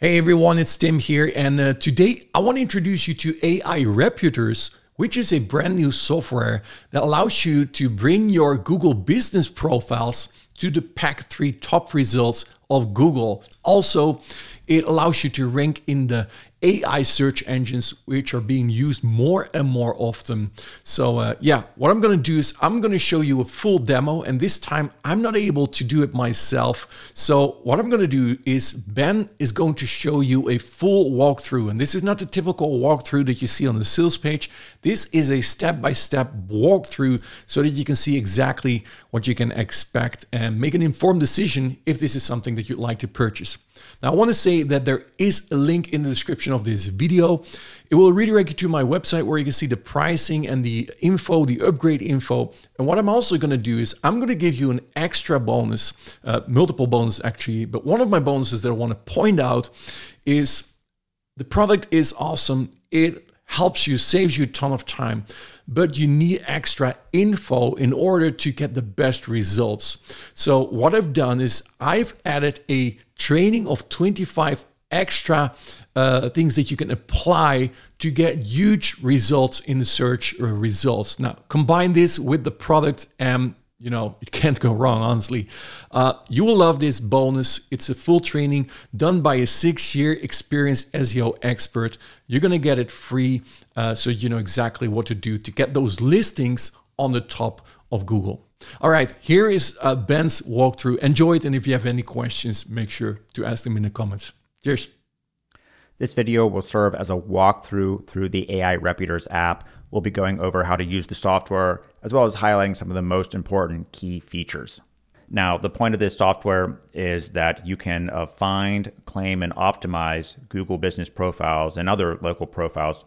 Hey everyone, it's Tim here, and today I want to introduce you to AIReputors, which is a brand new software that allows you to bring your Google business profiles to the Pack 3 top results of Google. Also, it allows you to rank in the AI search engines, which are being used more and more often. So what I'm gonna do is I'm gonna show you a full demo, and this time I'm not able to do it myself. So what I'm gonna do is Ben is going to show you a full walkthrough, and this is not the typical walkthrough that you see on the sales page. This is a step-by-step walkthrough so that you can see exactly what you can expect and make an informed decision if this is something that you'd like to purchase. Now, I want to say that there is a link in the description of this video. It will redirect you to my website where you can see the pricing and the info, the upgrade info. And what I'm also going to do is I'm going to give you an extra bonus, multiple bonuses actually, but one of my bonuses that I want to point out is the product is awesome. It helps you, saves you a ton of time, but you need extra info in order to get the best results. So what I've done is I've added a training of 25 extra things that you can apply to get huge results in the search results. Now, combine this with the product and you know, it can't go wrong, honestly. You will love this bonus. It's a full training done by a 6-year experienced SEO expert. You're going to get it free, so you know exactly what to do to get those listings on the top of Google. All right, here is Ben's walkthrough. Enjoy it, and if you have any questions, make sure to ask them in the comments. Cheers. This video will serve as a walkthrough through the AIReputors app. We'll be going over how to use the software, as well as highlighting some of the most important key features. Now, the point of this software is that you can find, claim, and optimize Google business profiles and other local profiles,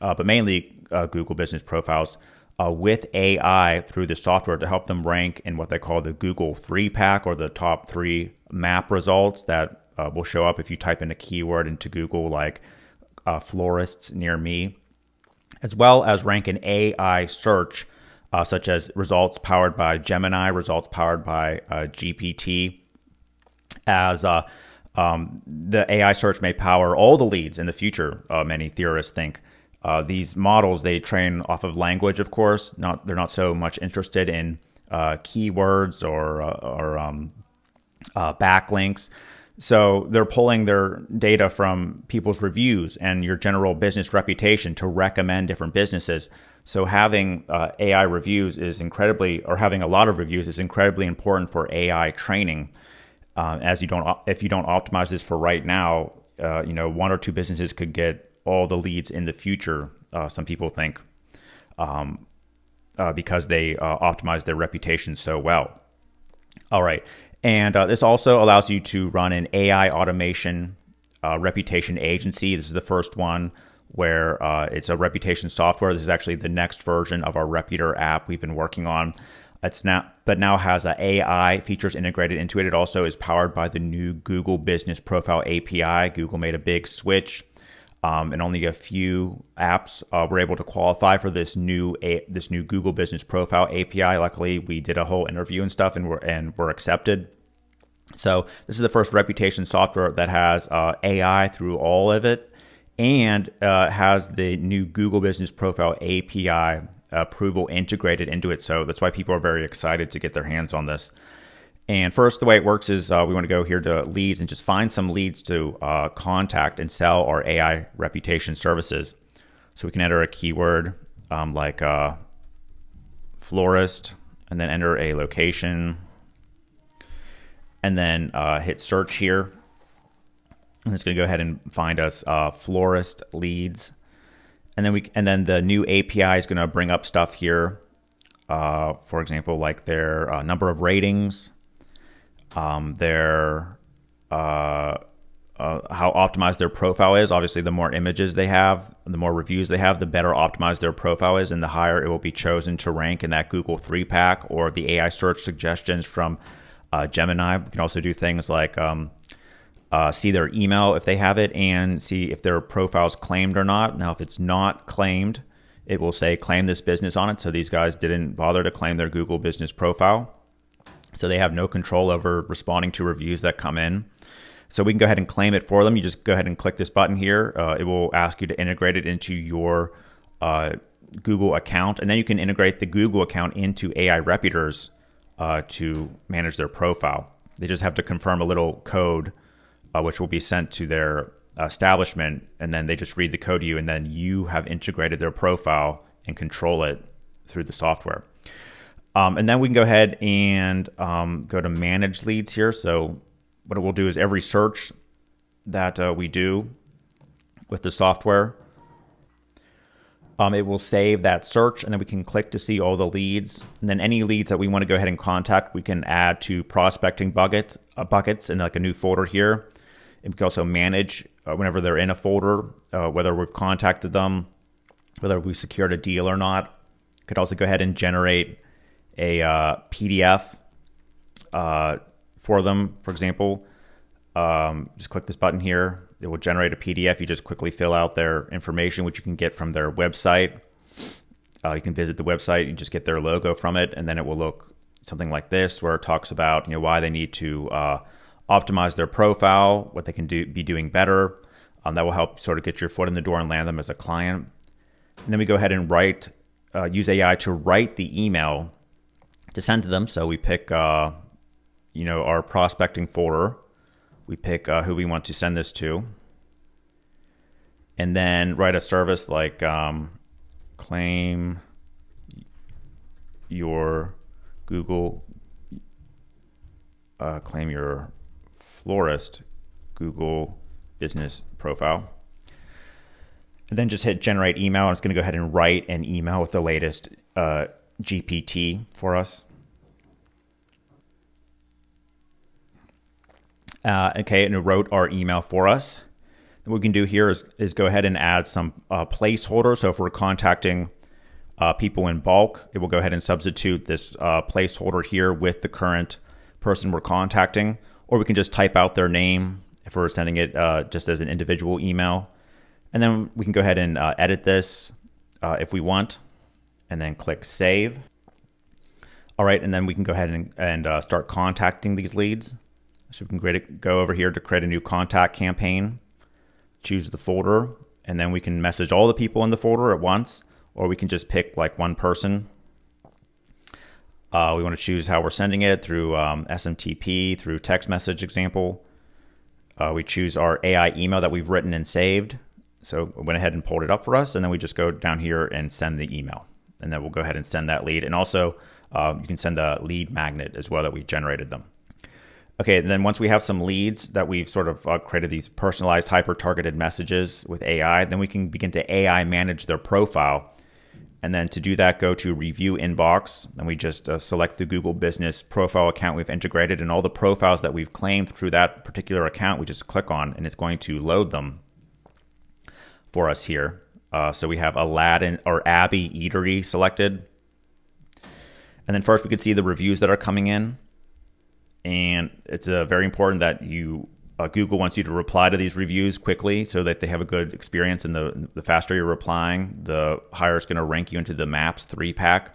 but mainly Google business profiles with AI through the software to help them rank in what they call the Google 3-pack, or the top 3 map results that will show up if you type in a keyword into Google, like florists near me, as well as rank an AI search, such as results powered by Gemini, results powered by GPT, as the AI search may power all the leads in the future, many theorists think. These models, they train off of language, of course. They're not so much interested in keywords or backlinks. So they're pulling their data from people's reviews and your general business reputation to recommend different businesses. So having having a lot of reviews is incredibly important for AI training. If you don't optimize this for right now, you know, 1 or 2 businesses could get all the leads in the future. Some people think because they optimize their reputation so well. All right. And this also allows you to run an AI automation reputation agency. This is the first one where it's a reputation software. This is actually the next version of our Reputer app we've been working on. But now has AI features integrated into it. It also is powered by the new Google Business Profile API. Google made a big switch, and only a few apps were able to qualify for this new Google Business Profile API. Luckily, we did a whole interview and stuff, and we're accepted. So this is the first reputation software that has AI through all of it, and has the new Google Business Profile API approval integrated into it. So that's why people are very excited to get their hands on this. And first, the way it works is we want to go here to leads and just find some leads to contact and sell our AI reputation services. So we can enter a keyword like florist, and then enter a location, and then hit search here. And it's going to go ahead and find us florist leads. And then the new API is going to bring up stuff here. For example, like their number of ratings. How optimized their profile is. Obviously, the more images they have, the more reviews they have, the better optimized their profile is, and the higher it will be chosen to rank in that Google 3-pack or the AI search suggestions from Gemini. We can also do things like see their email if they have it, and see if their profile's claimed or not. Now, if it's not claimed, it will say claim this business on it. So these guys didn't bother to claim their Google business profile. So they have no control over responding to reviews that come in. So we can go ahead and claim it for them. You just go ahead and click this button here. It will ask you to integrate it into your Google account, and then you can integrate the Google account into AIReputors to manage their profile. They just have to confirm a little code, which will be sent to their establishment, and then they just read the code to you, and then you have integrated their profile and control it through the software. And then we can go ahead and go to manage leads here. So what it will do is every search that we do with the software, it will save that search, and then we can click to see all the leads. And then any leads that we want to go ahead and contact, we can add to prospecting buckets in like a new folder here. And we can also manage whenever they're in a folder, whether we've contacted them, whether we've secured a deal or not. Could also go ahead and generate a PDF for them, for example. Just click this button here. It will generate a PDF. You just quickly fill out their information, which you can get from their website. You can visit the website and just get their logo from it. And then it will look something like this, where it talks about, you know, why they need to optimize their profile, what they can be doing better. That will help sort of get your foot in the door and land them as a client. And then we go ahead and write, use AI to write the email to send to them. So we pick, you know, our prospecting folder. We pick who we want to send this to, and then write a service like claim your Google, claim your florist Google business profile, and then just hit generate email. And it's going to go ahead and write an email with the latest GPT for us. Okay, and it wrote our email for us. What we can do here is go ahead and add some placeholders. So if we're contacting people in bulk, it will go ahead and substitute this placeholder here with the current person we're contacting. Or we can just type out their name if we're sending it just as an individual email. And then we can go ahead and edit this if we want, and then click save. All right, and then we can go ahead and start contacting these leads. So we can go over here to create a new contact campaign, choose the folder, and then we can message all the people in the folder at once, or we can just pick like one person. We want to choose how we're sending it through SMTP, through text message example. We choose our AI email that we've written and saved. So I went ahead and pulled it up for us, and then we just go down here and send the email. And then we'll go ahead and send that lead. And also you can send the lead magnet as well that we generated them. Okay, and then once we have some leads that we've sort of created these personalized, hyper-targeted messages with AI, then we can begin to AI manage their profile. And then to do that, go to Review Inbox, and we just select the Google Business Profile account we've integrated, and all the profiles that we've claimed through that particular account, we just click on, and it's going to load them for us here. So we have Aladdin or Abby Eatery selected. And then first we can see the reviews that are coming in. And it's very important that you, Google wants you to reply to these reviews quickly so that they have a good experience. And the faster you're replying, the higher it's going to rank you into the Maps 3-pack.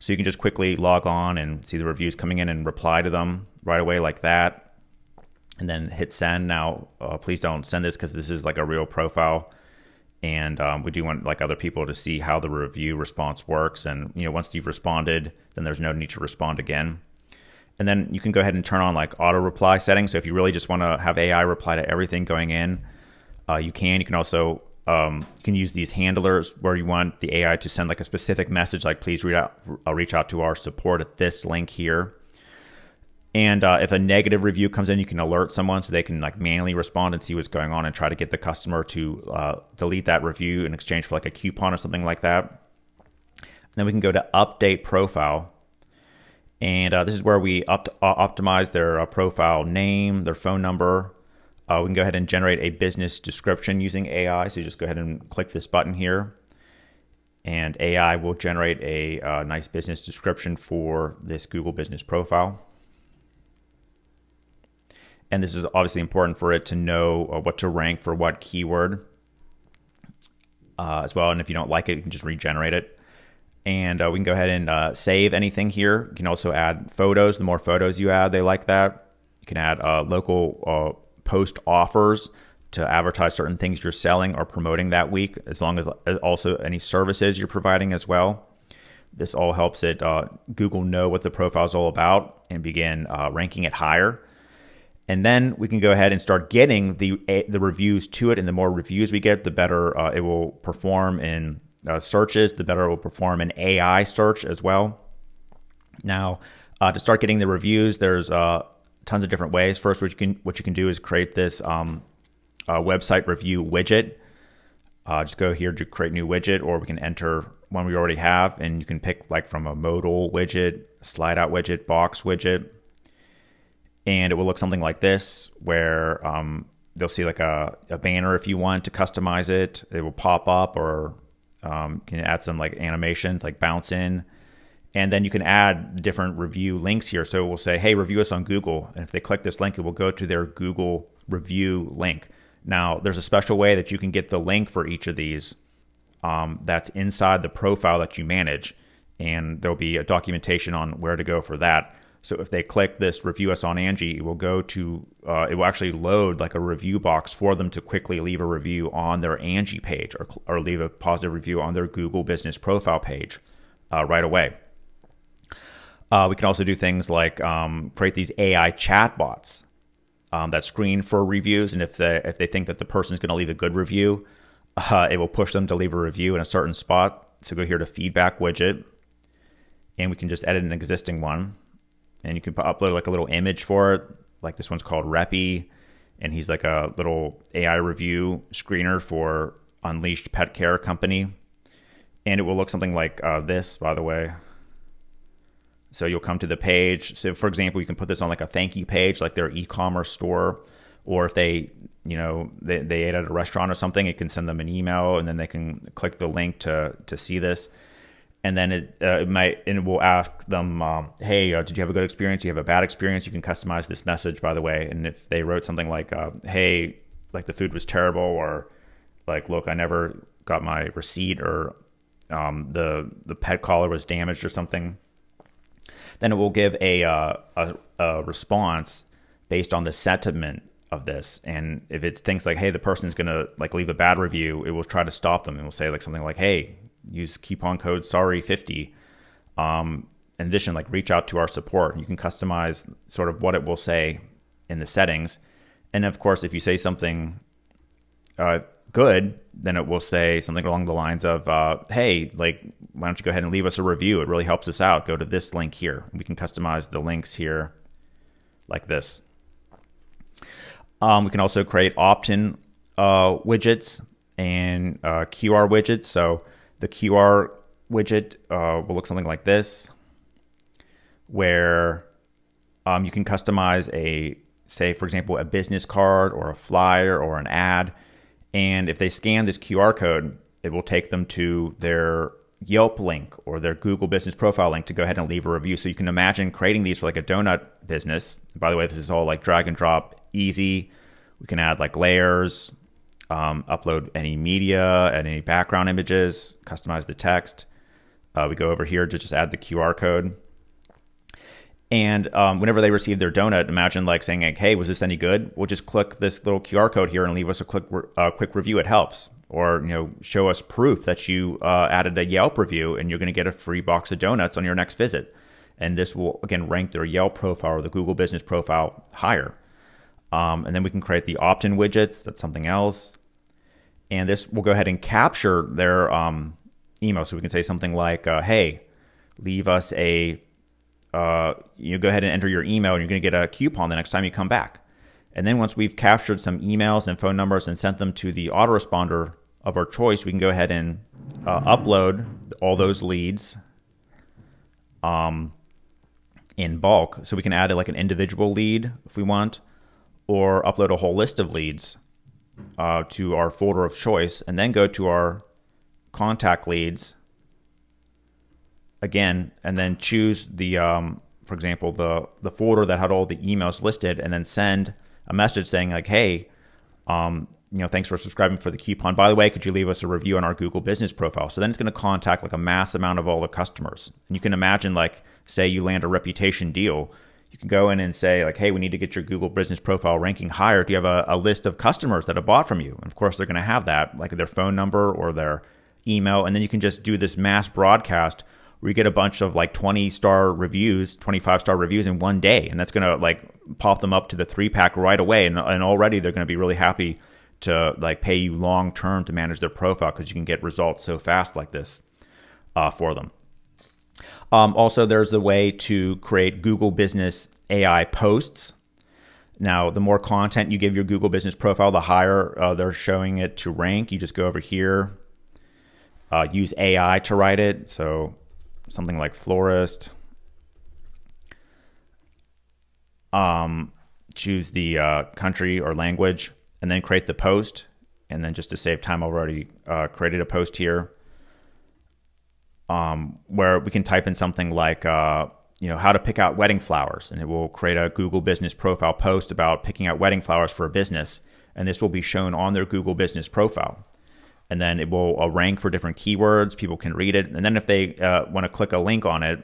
So you can just quickly log on and see the reviews coming in and reply to them right away like that. And then hit send. Now, please don't send this because this is like a real profile. And we do want like other people to see how the review response works. And, you know, once you've responded, then there's no need to respond again. And then you can go ahead and turn on like auto reply settings. So if you really just want to have AI reply to everything going in, you can. You can also you can use these handlers where you want the AI to send like a specific message, like please reach out to our support at this link here. And if a negative review comes in, you can alert someone so they can like manually respond and see what's going on and try to get the customer to delete that review in exchange for like a coupon or something like that. And then we can go to update profile. And this is where we optimize their profile name, their phone number. We can go ahead and generate a business description using AI. So you just go ahead and click this button here. And AI will generate a nice business description for this Google business profile. And this is obviously important for it to know what to rank for what keyword as well. And if you don't like it, you can just regenerate it. And we can go ahead and save anything here. You can also add photos. The more photos you add, they like that. You can add local post offers to advertise certain things you're selling or promoting that week, as long as also any services you're providing as well. This all helps it Google know what the profile is all about and begin ranking it higher. And then we can go ahead and start getting the reviews to it. And the more reviews we get, the better it will perform in searches, the better it will perform in AI search as well. Now, to start getting the reviews, there's tons of different ways. First, what you can do is create this website review widget. Just go here to create new widget, or we can enter one we already have, and you can pick like from a modal widget, slide out widget, box widget. And it will look something like this, where they'll see like a banner if you want to customize it. It will pop up, or you can add some like animations like bounce in. And then you can add different review links here. So it will say, hey, review us on Google. And if they click this link, it will go to their Google review link. Now, there's a special way that you can get the link for each of these that's inside the profile that you manage. And there'll be a documentation on where to go for that. So if they click this review us on Angie, it will go to, it will actually load like a review box for them to quickly leave a review on their Angie page, or leave a positive review on their Google business profile page right away. We can also do things like create these AI chatbots that screen for reviews. And if they think that the person is going to leave a good review, it will push them to leave a review in a certain spot. So go here to feedback widget, and we can just edit an existing one. And you can upload like a little image for it. Like this one's called Reppy, and he's like a little AI review screener for Unleashed Pet Care Company. And it will look something like this, by the way. So you'll come to the page. So for example, you can put this on like a thank you page, like their e-commerce store, or if they, you know, they ate at a restaurant or something, it can send them an email, and then they can click the link to see this. And then it will ask them, hey, did you have a good experience? Do you have a bad experience? You can customize this message, by the way. And if they wrote something like, hey, like the food was terrible, or like, look, I never got my receipt, or the pet collar was damaged or something, then it will give a response based on the sentiment of this. And if it thinks like, hey, the person's gonna like leave a bad review, it will try to stop them and will say like something like, hey, use coupon code SORRY50. In addition, like reach out to our support. You can customize sort of what it will say in the settings. And of course, if you say something good, then it will say something along the lines of, hey, like, why don't you go ahead and leave us a review? It really helps us out. Go to this link here. We can customize the links here like this. We can also create opt-in widgets and QR widgets. So the QR widget will look something like this, where you can customize a, say, for example, a business card or a flyer or an ad. And if they scan this QR code, it will take them to their Yelp link or their Google business profile link to go ahead and leave a review. So you can imagine creating these for like a donut business. By the way, this is all like drag and drop easy. We can add like layers, upload any media, add any background images, customize the text. We go over here to just add the QR code. And whenever they receive their donut, imagine like saying, like, hey, was this any good? We'll just click this little QR code here and leave us a quick review. It helps. Or, you know, show us proof that you added a Yelp review, and you're going to get a free box of donuts on your next visit. And this will, again, rank their Yelp profile or the Google business profile higher. And then we can create the opt-in widgets. That's something else. And this will go ahead and capture their email. So we can say something like, hey, leave us a, go ahead and enter your email, and you're going to get a coupon the next time you come back. And then once we've captured some emails and phone numbers and sent them to the autoresponder of our choice, we can go ahead and upload all those leads in bulk. So we can add like an individual lead if we want, or upload a whole list of leads to our folder of choice, and then go to our contact leads again, and then choose the, for example, the folder that had all the emails listed, and then send a message saying like, hey, you know, thanks for subscribing for the coupon. By the way, could you leave us a review on our Google business profile? So then it's going to contact like a mass amount of all the customers. And you can imagine like, say you land a reputation deal, You can go in and say like, hey, we need to get your Google Business Profile ranking higher. Do you have a list of customers that have bought from you? And of course, they're going to have that, like their phone number or their email. And then you can just do this mass broadcast where you get a bunch of like 20-star reviews, 25-star reviews in one day. And that's going to like pop them up to the 3-pack right away. And already they're going to be really happy to like pay you long-term to manage their profile because you can get results so fast like this for them. Also, there's the way to create Google Business AI posts. Now, the more content you give your Google Business Profile, the higher they're showing it to rank. You just go over here, use AI to write it. So something like florist. Choose the country or language and then create the post. And then just to save time, I've already created a post here. Where we can type in something like, you know, how to pick out wedding flowers, and it will create a Google Business Profile post about picking out wedding flowers for a business. And this will be shown on their Google Business Profile. And then it will rank for different keywords. People can read it. And then if they want to click a link on it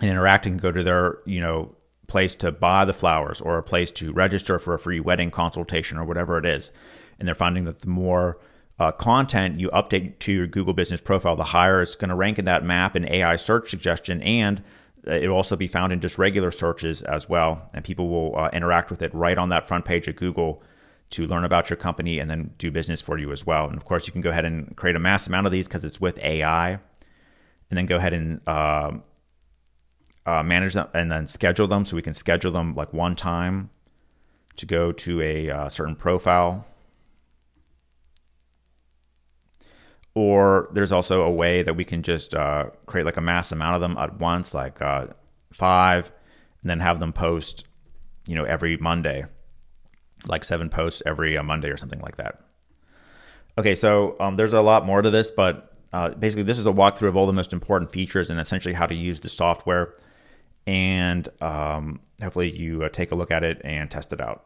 and interact and go to their, you know, place to buy the flowers or a place to register for a free wedding consultation or whatever it is. And they're finding that the more content you update to your Google Business Profile, the higher it's going to rank in that map and AI search suggestion, and it'll also be found in just regular searches as well. And people will interact with it right on that front page of Google to learn about your company and then do business for you as well. And of course, you can go ahead and create a mass amount of these because it's with AI, and then go ahead and manage them and then schedule them. So we can schedule them like one time to go to a certain profile. Or there's also a way that we can just create like a mass amount of them at once, like 5, and then have them post, you know, every Monday, like 7 posts every Monday or something like that. Okay, so there's a lot more to this, but basically this is a walkthrough of all the most important features and essentially how to use the software. And hopefully you take a look at it and test it out.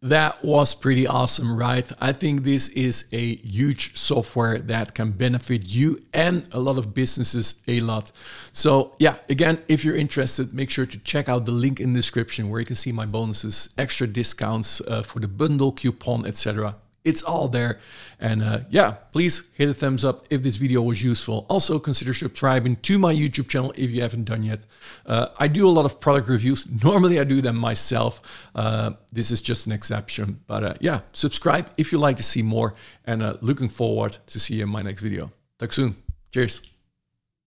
That was pretty awesome, right? I think this is a huge software that can benefit you and a lot of businesses a lot. So yeah, again, if you're interested, make sure to check out the link in the description where you can see my bonuses, extra discounts for the bundle, coupon, etc. It's all there. And yeah, please hit a thumbs up if this video was useful. Also consider subscribing to my YouTube channel if you haven't done yet. I do a lot of product reviews. Normally I do them myself. This is just an exception. But yeah, subscribe if you'd like to see more. And looking forward to see you in my next video. Talk soon. Cheers.